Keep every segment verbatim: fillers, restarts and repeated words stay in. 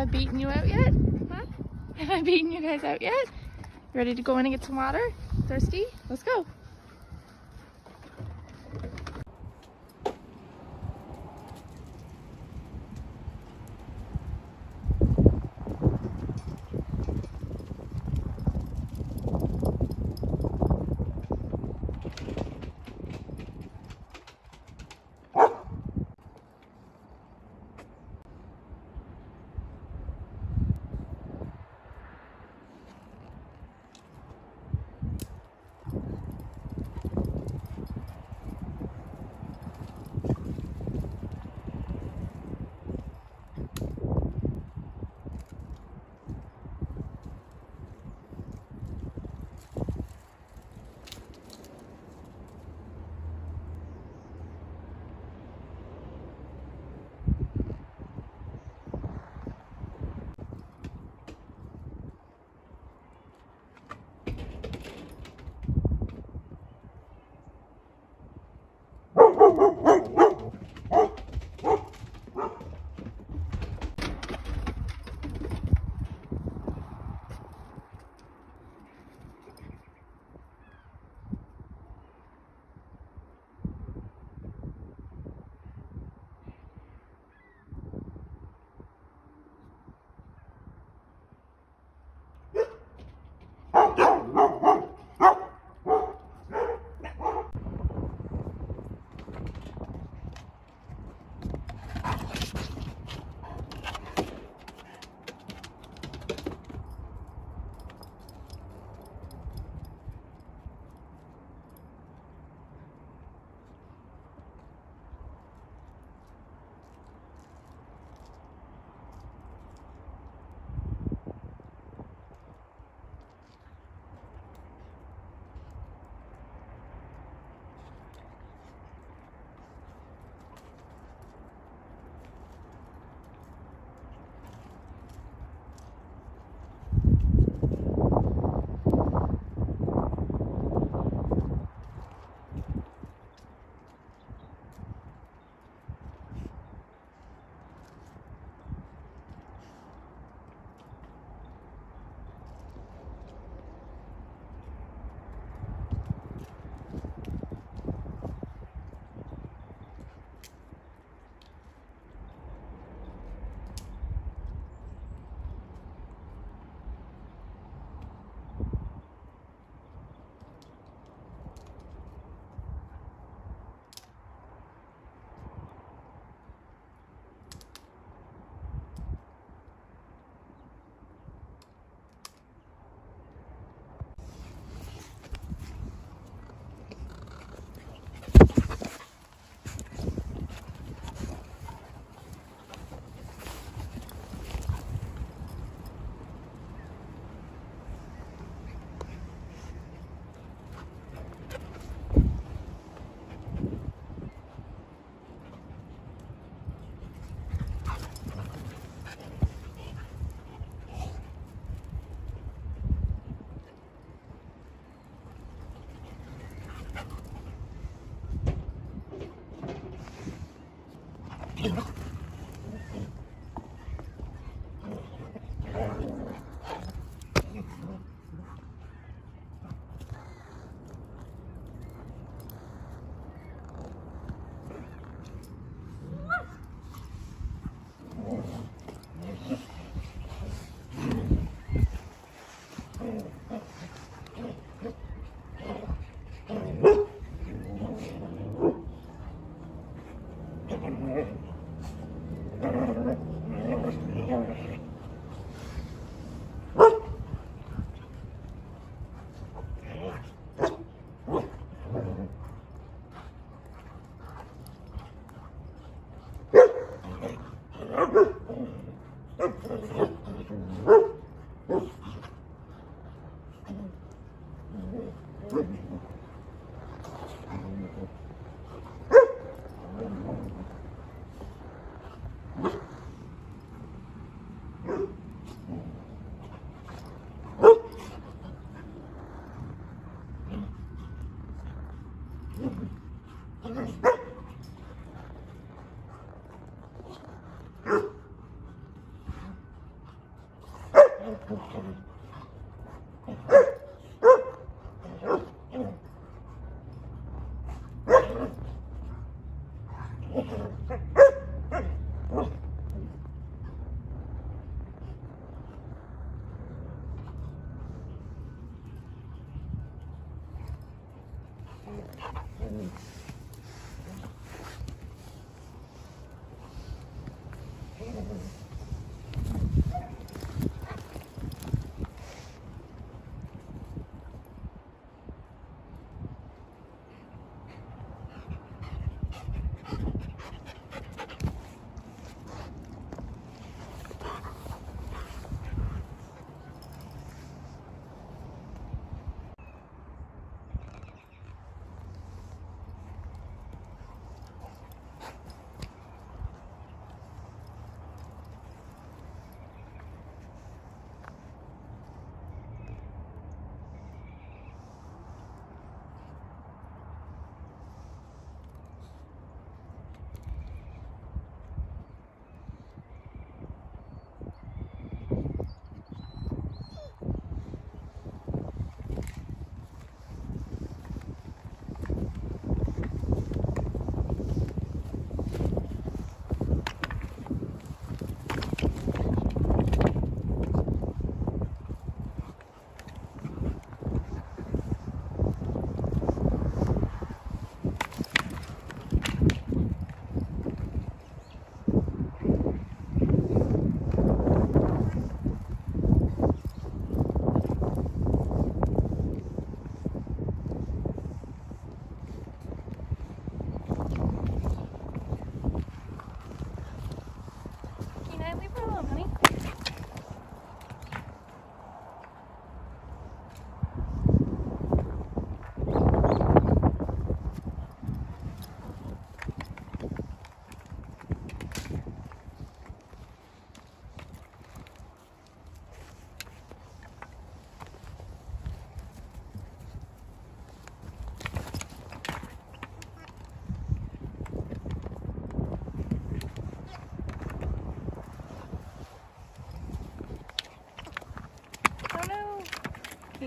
I beaten you out yet? Huh? Have I beaten you guys out yet? Ready to go in and get some water? Thirsty? Let's go.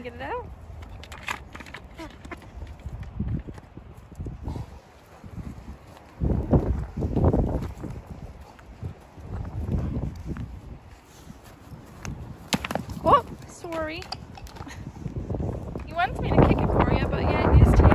Get it out. Oh, sorry. He wants me to kick it for you, but yeah, he's taking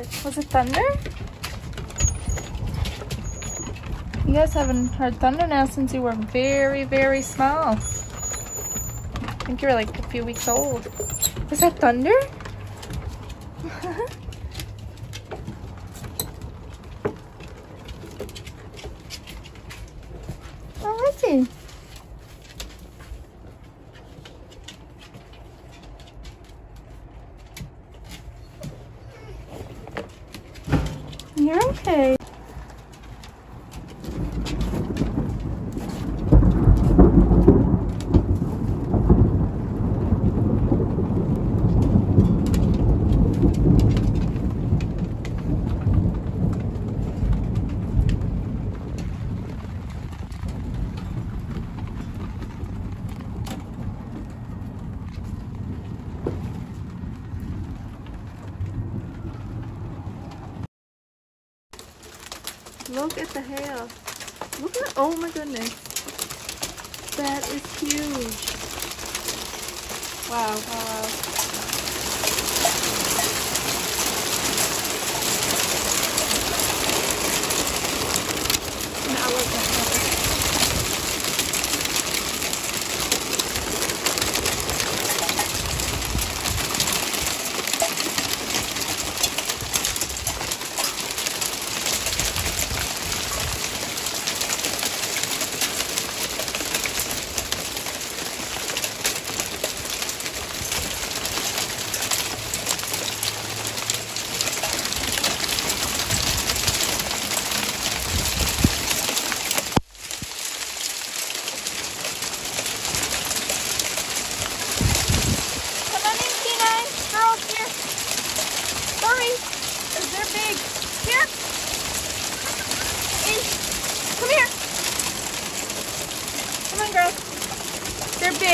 it, was it thunder? You guys haven't heard thunder now since you were very, very small. I think you were like a few weeks old. Is that thunder? Oh, is it? You're okay. Look at the hail. Look at, oh my goodness. That is huge. Wow, wow, wow. And I love that big.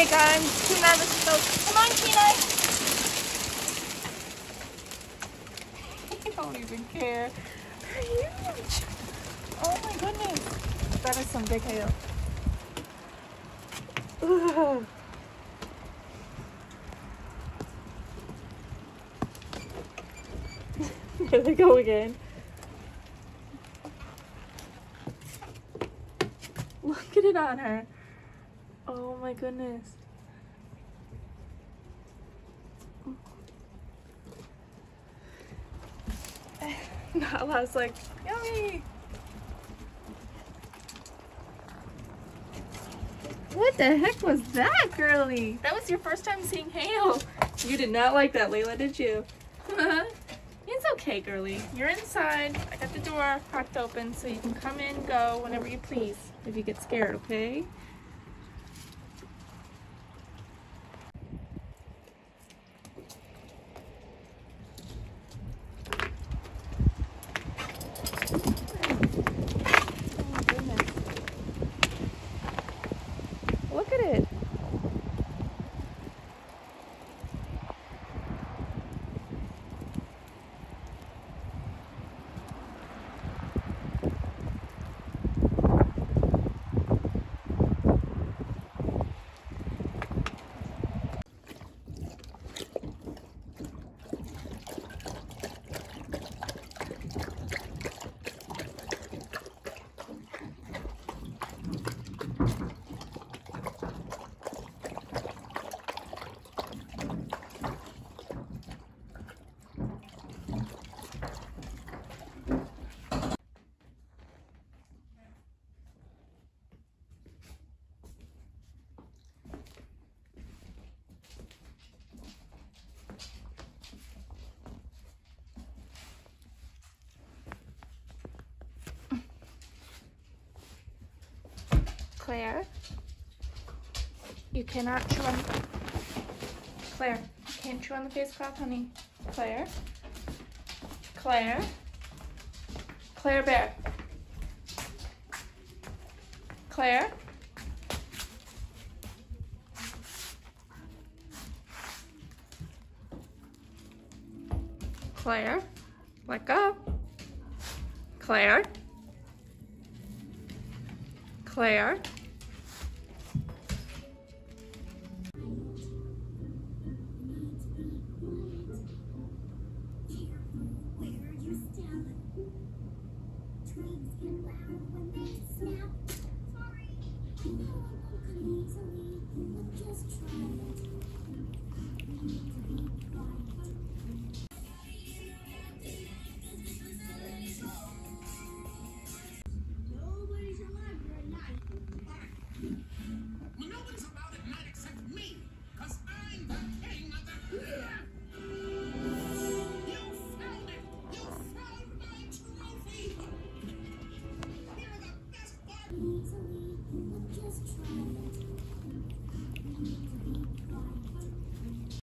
I'm too nervous to go. Come on, Kino. I don't even care. They're huge. Oh my goodness. That is some big hail. Ooh. There they go again. Look at it on her. Oh my goodness. Nala's like, yummy. What the heck was that, girly? That was your first time seeing hail. You did not like that, Layla, did you? It's okay, girly. You're inside. I got the door cracked open so you can come in, go whenever you please if you get scared, okay? Claire, you cannot chew on. Claire, you can't chew on the face cloth, honey. Claire, Claire, Claire Bear, Claire. Claire, let go. Claire, Claire.